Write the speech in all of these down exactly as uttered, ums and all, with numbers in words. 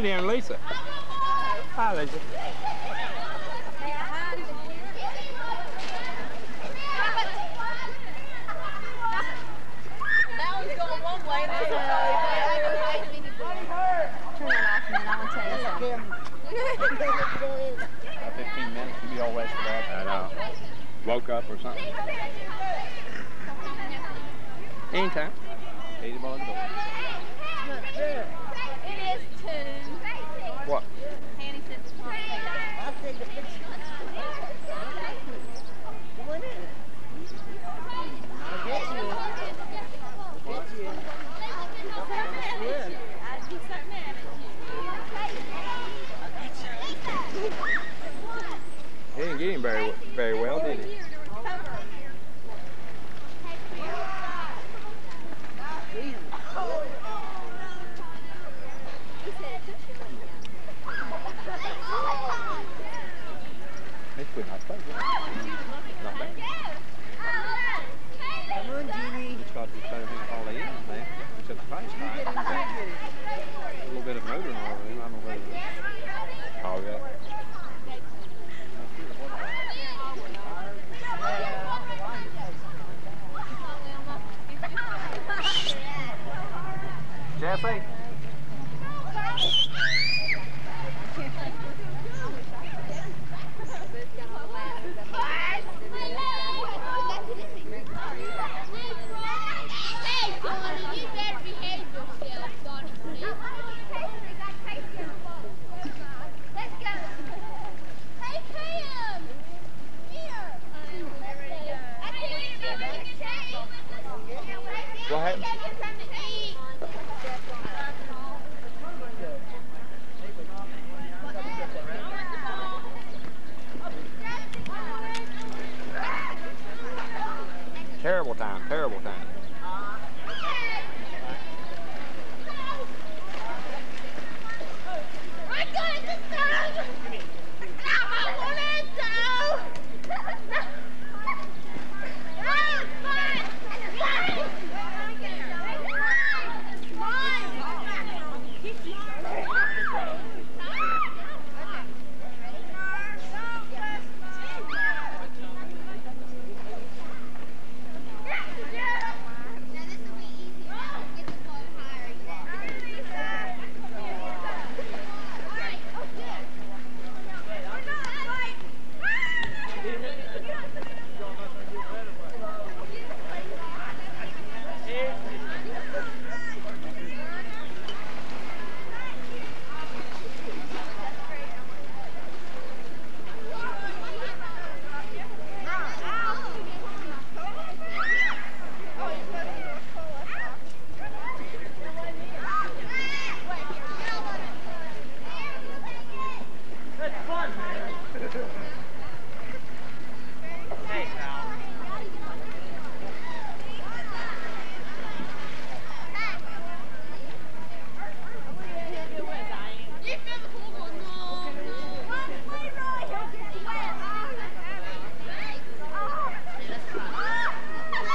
been here, Lisa. Hi, Lisa. Now he's going one way. I don't know. I don't think turn it off and then I will tell you something. About fifteen minutes, you'll be all west of that. I know. Woke up or something. Anytime. Eighty ball the door. It is two. What? Hanny said it's one. I'll take the picture. Come on in. I'll get you. I'll get you. I'd be so mad at you. He didn't get him very, very well, did he? Jeffy. Terrible time, terrible time. I got it this time! I wanted to!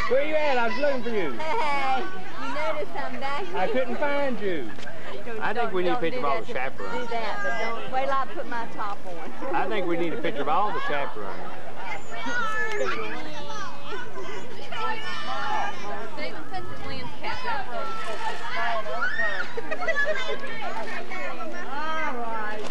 Where you at? I was looking for you. Hey, you noticed I'm back here. I couldn't find you. I think we need a picture of all the chaperones. Do that, but don't wait till I put my top on. I think we need a picture of all the chaperones. Stephen, put the lens cap up. All right.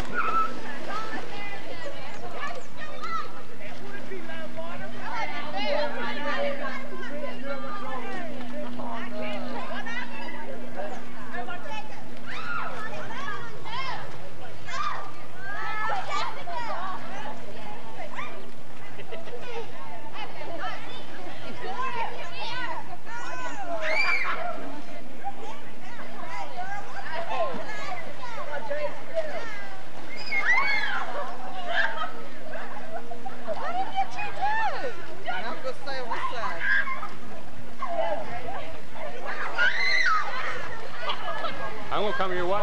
Come your way.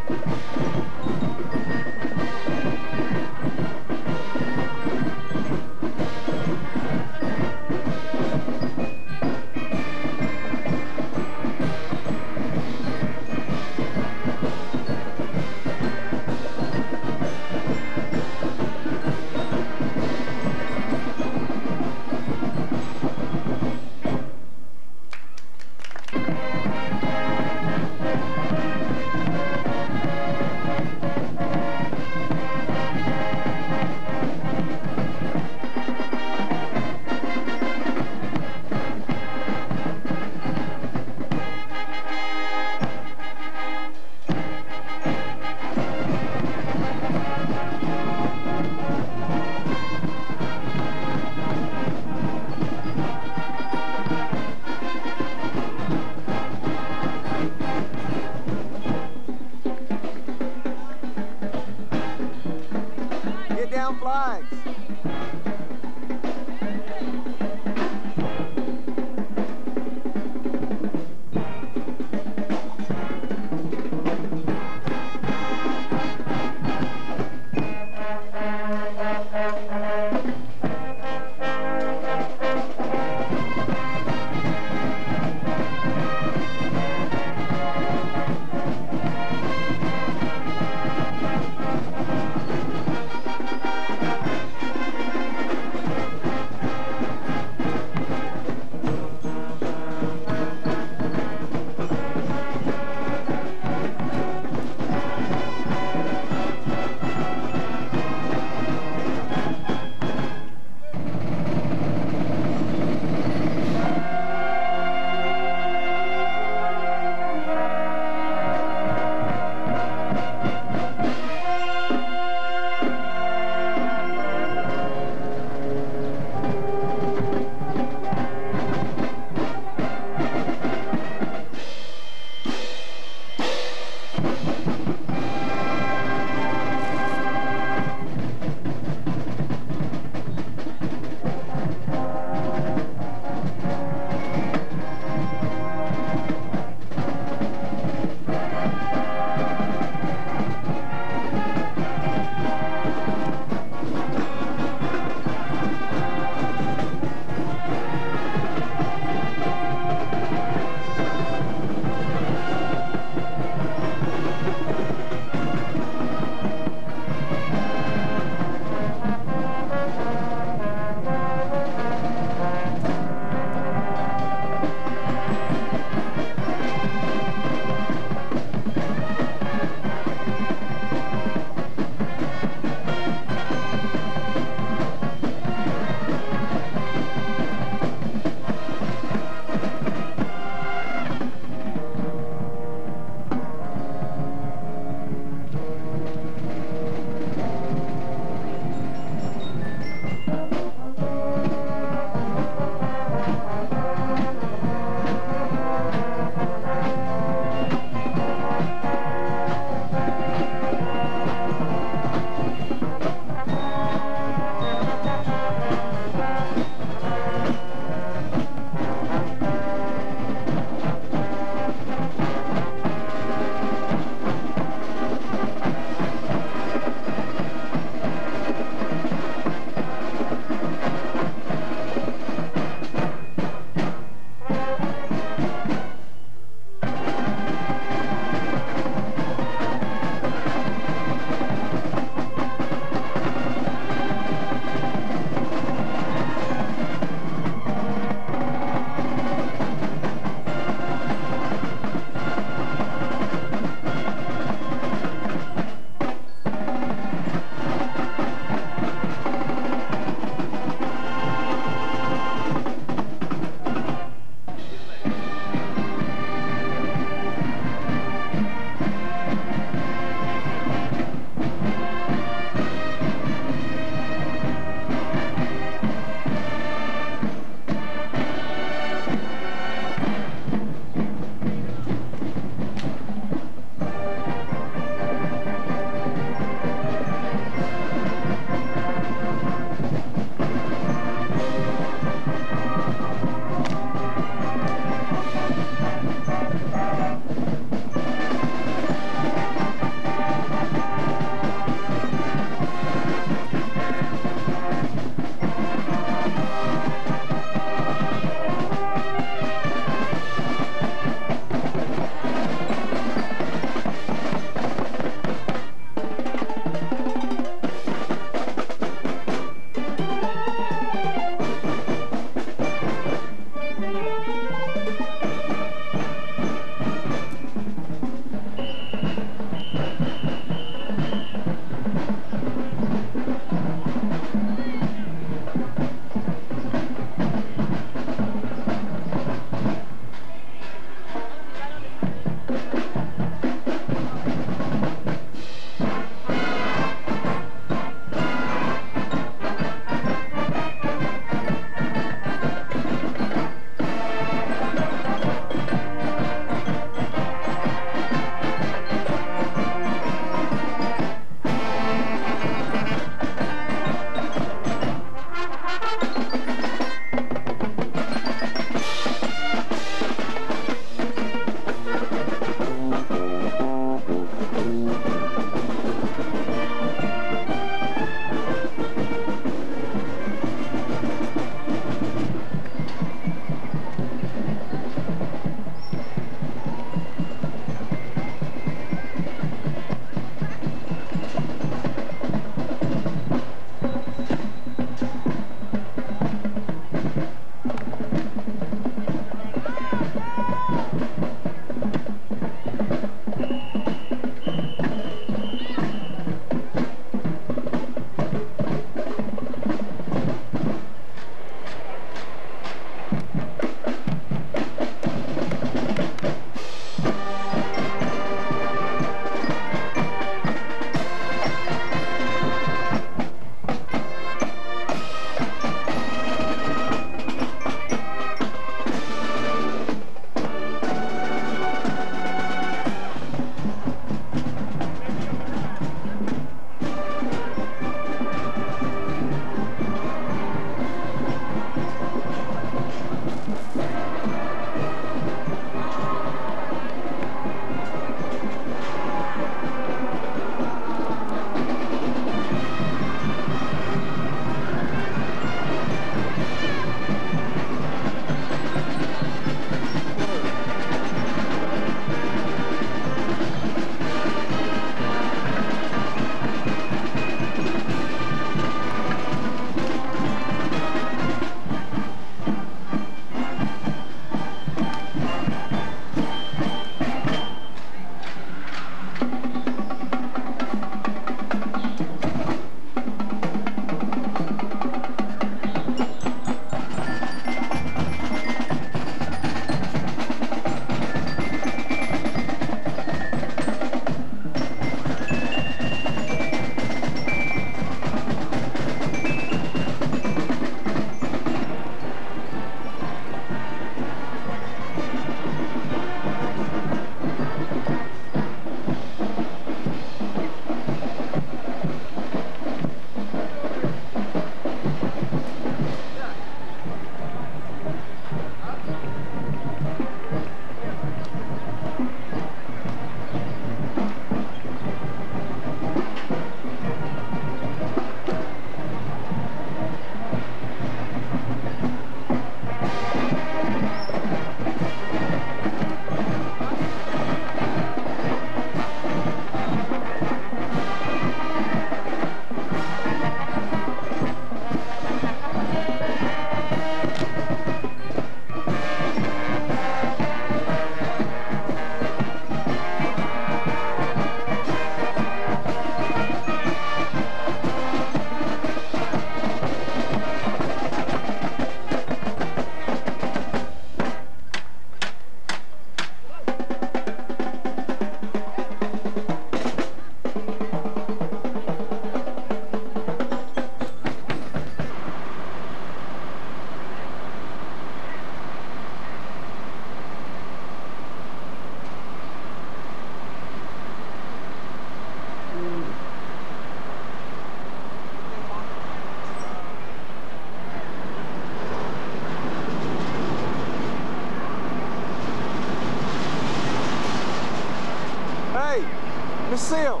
Miss Seal.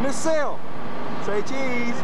Miss Seal. Say cheese.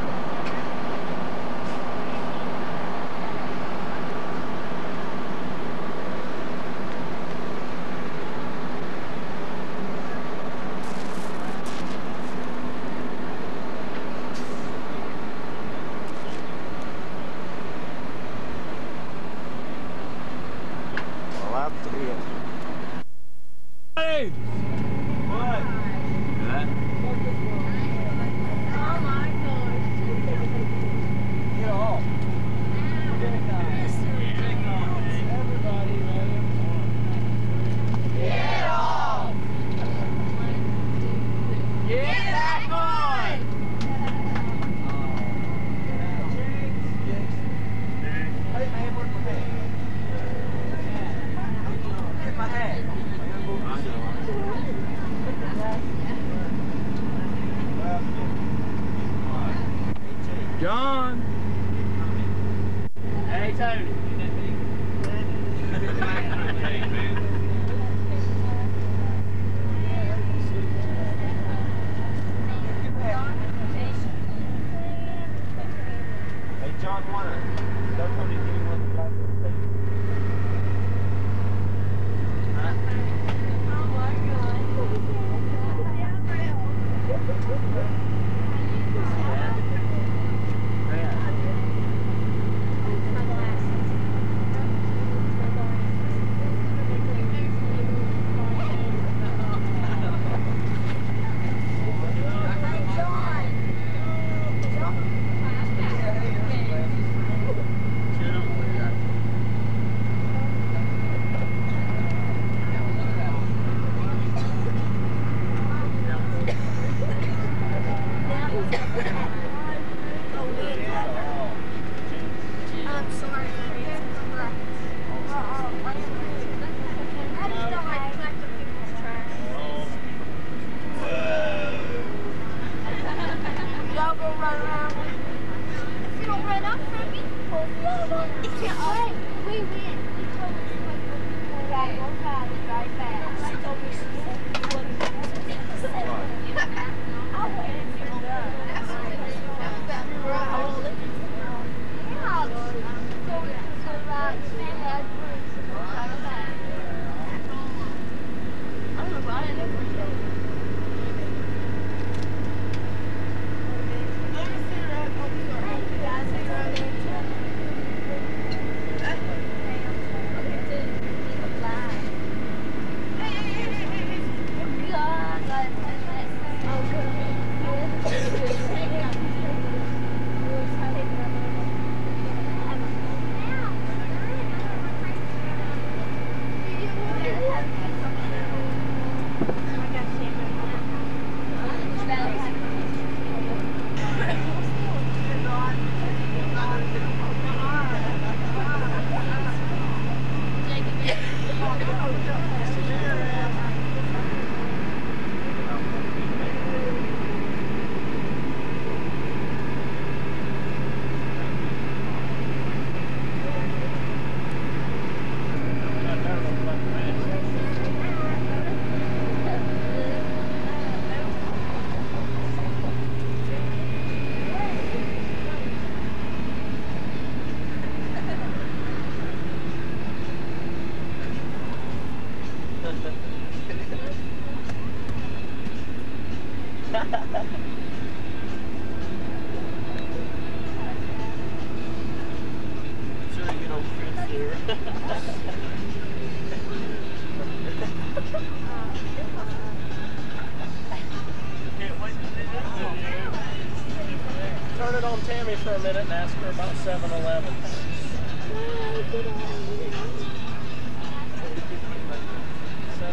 For a minute and ask her about seven eleven. seven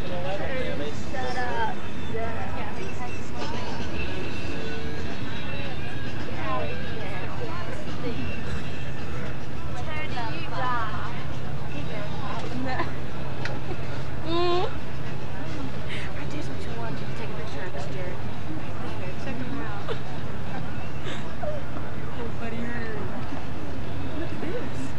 eleven, Tammy. Shut up. I just wanted to take a picture of us, Jared. Check him out. Look at this. Look at this.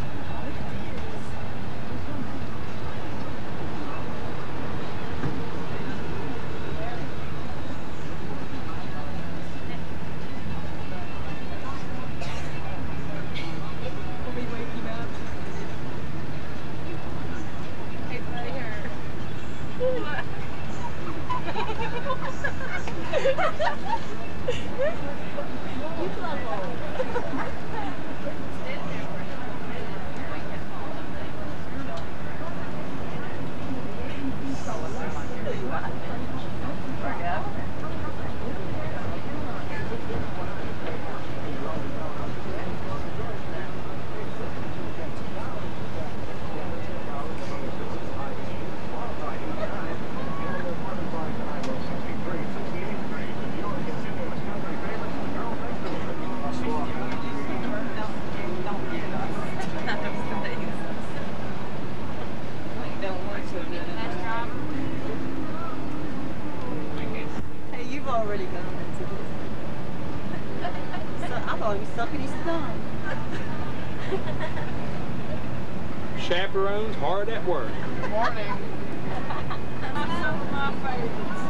Hey, you've already gone into this. So I thought he was sucking his thumb. Chaperones hard at work. Good morning. I'm some of my favorites.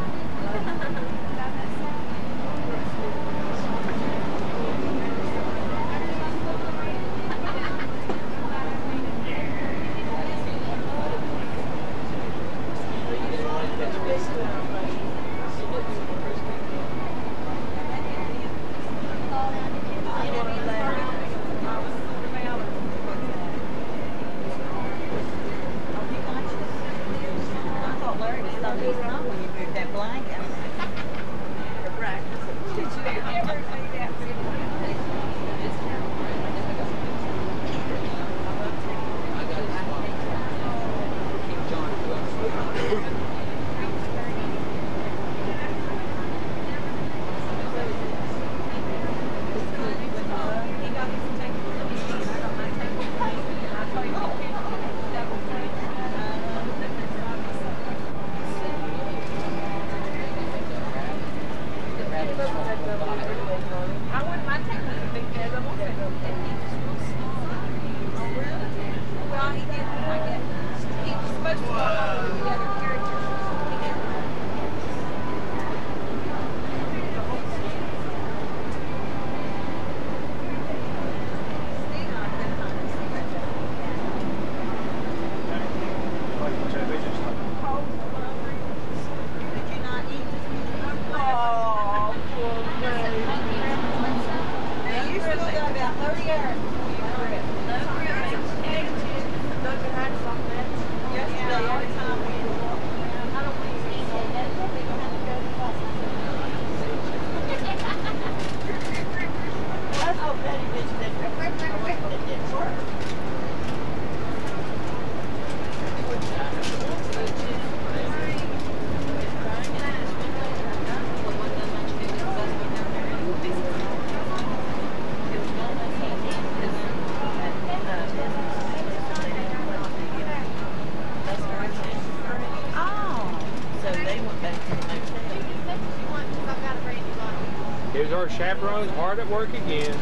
Chaperones hard at work again.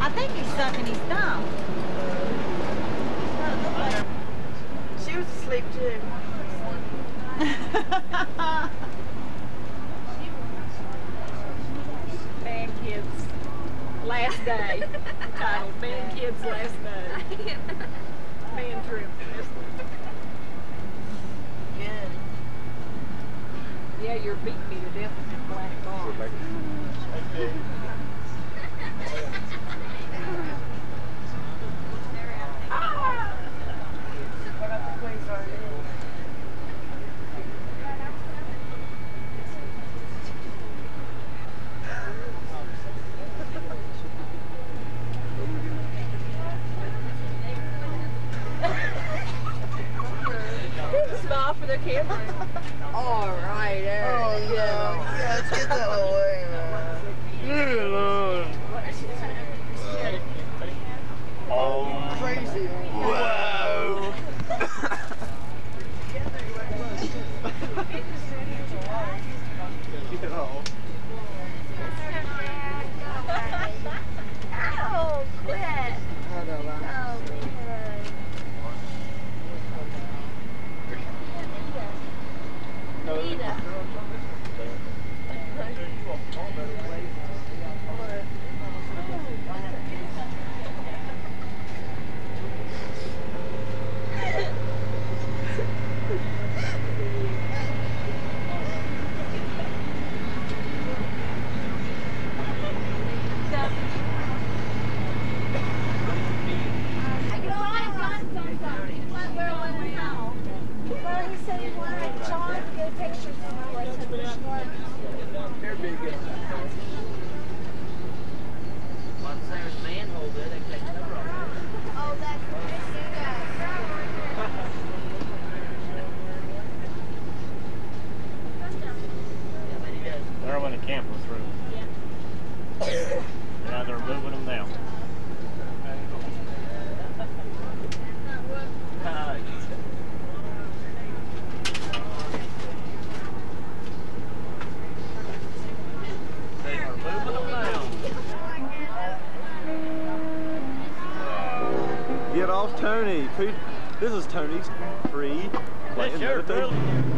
I think he's sucking his thumb. She was asleep too. Bad Kids Last Day. Entitled Bad Kids Last Day. Man Trip. Good. Yeah, you're beating me to death with your black arm. Ah! What about the place are you? Smile for the camera. All right, there. Oh, no. Yeah, let's get that away, man. Leave it alone. Oh, crazy. Wow. Oh, quit. Oh, man. Tony. Food. This is Tony's free play and everything.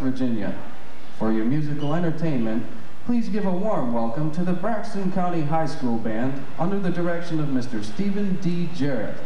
Virginia. For your musical entertainment, please give a warm welcome to the Braxton County High School Band under the direction of Mister Stephen D. Jarrett.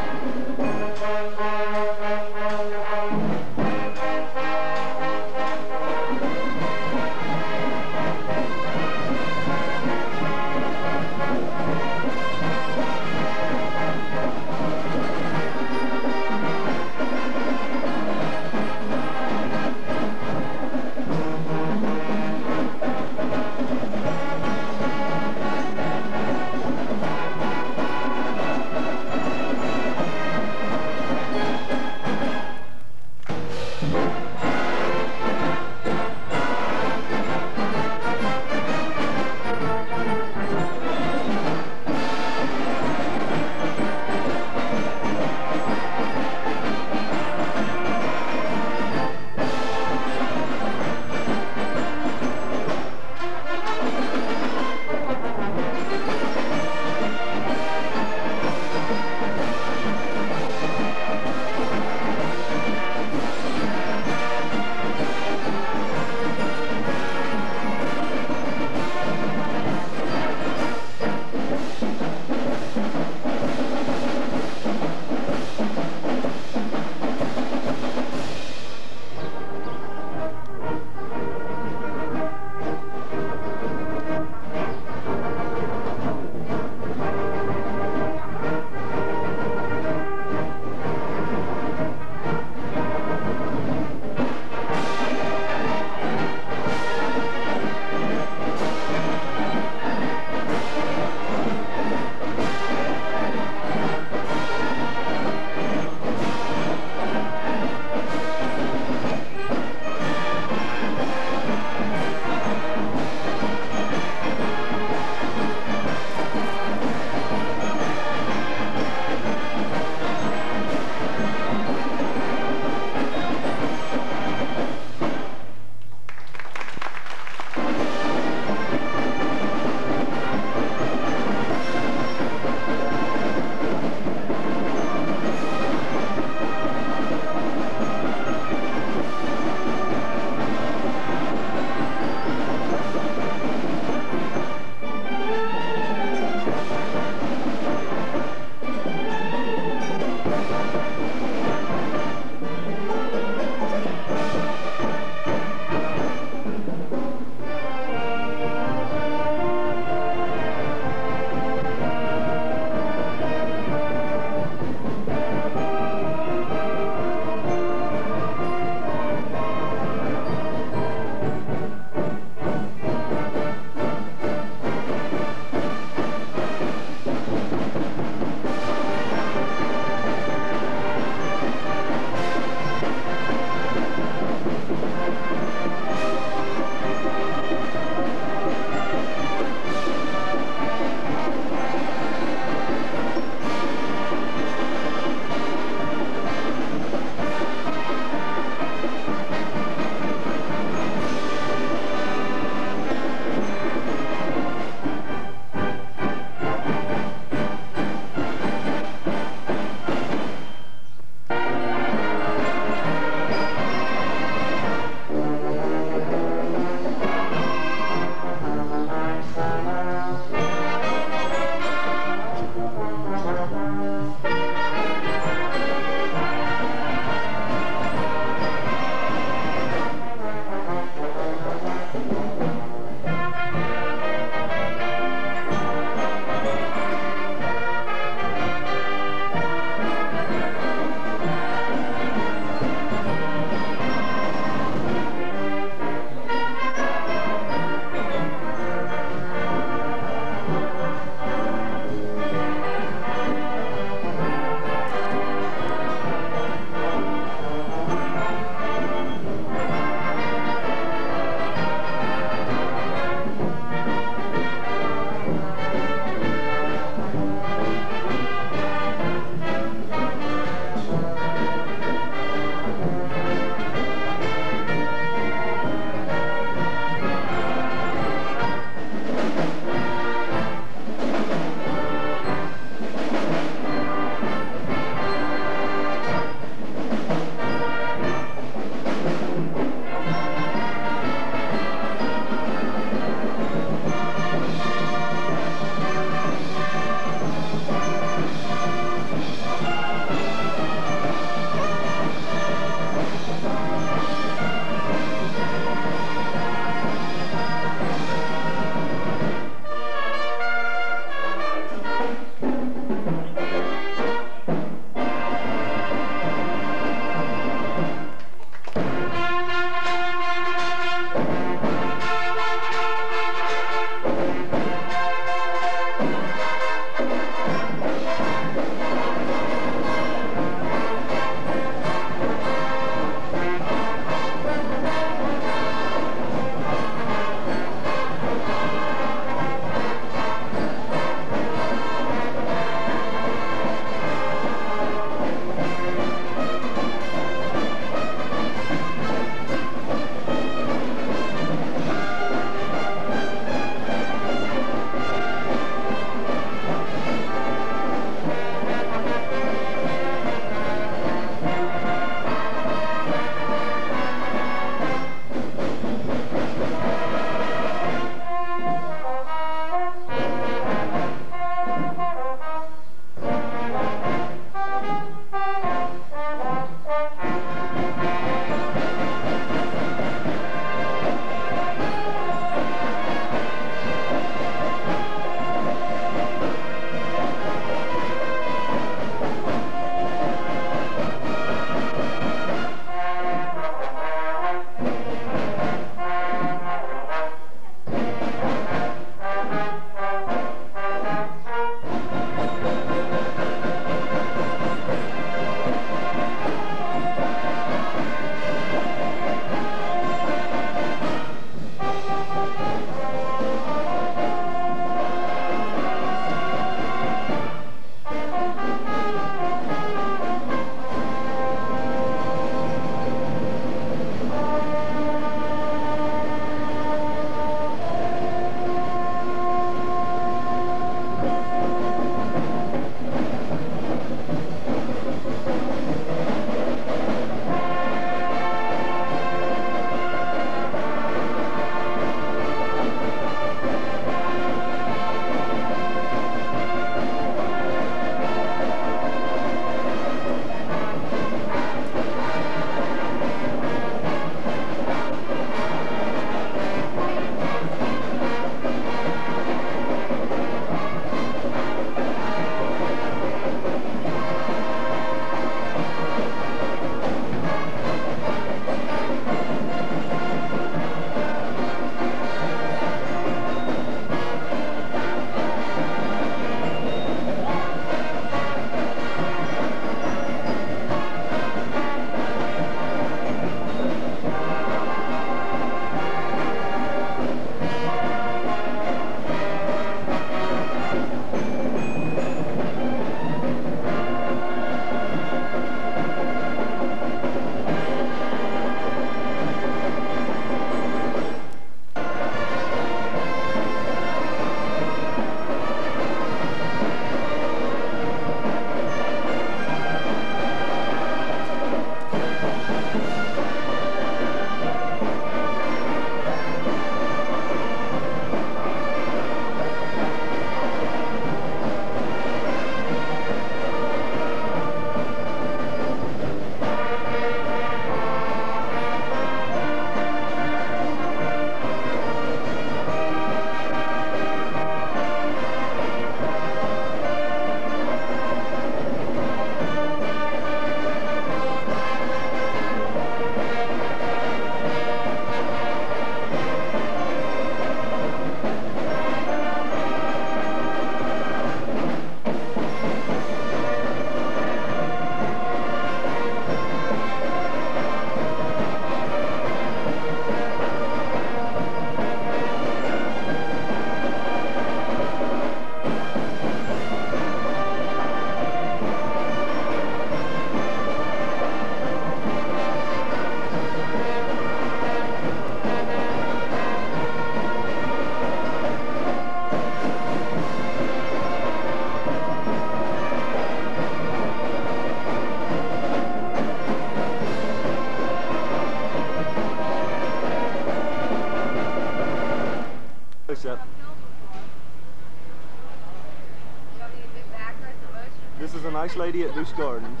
nice lady at Bruce Gardens.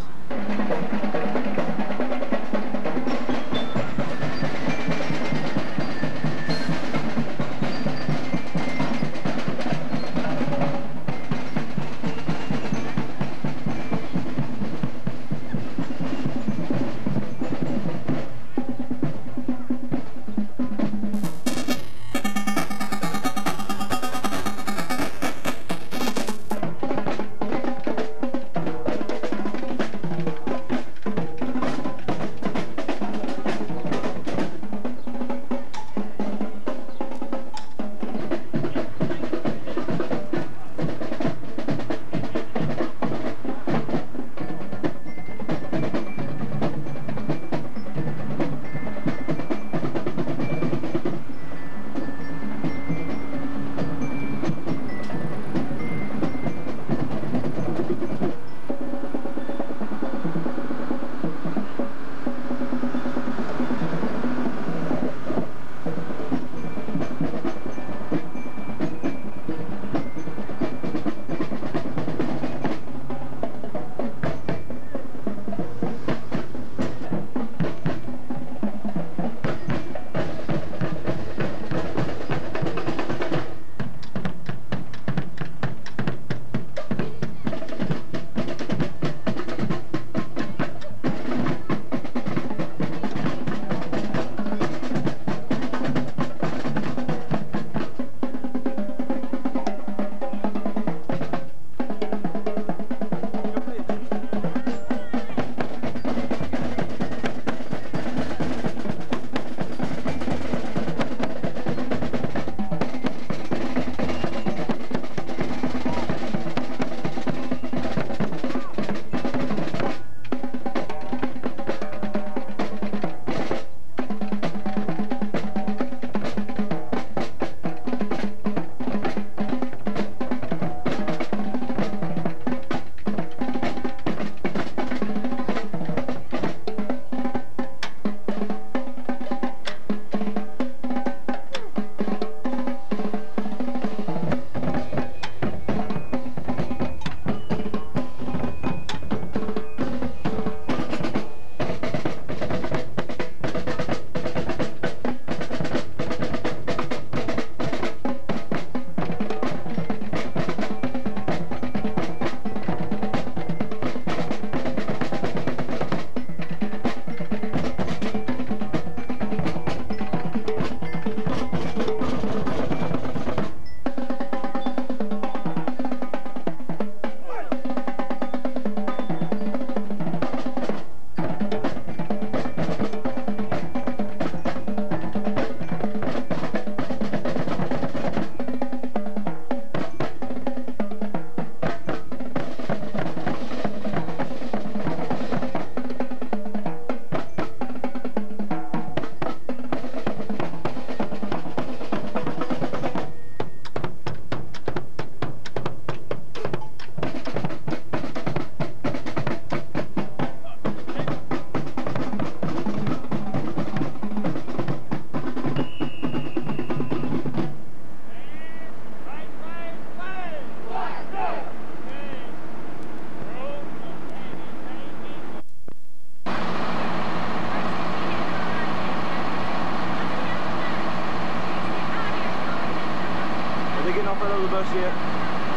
Off out of the bus yet?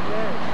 Yes.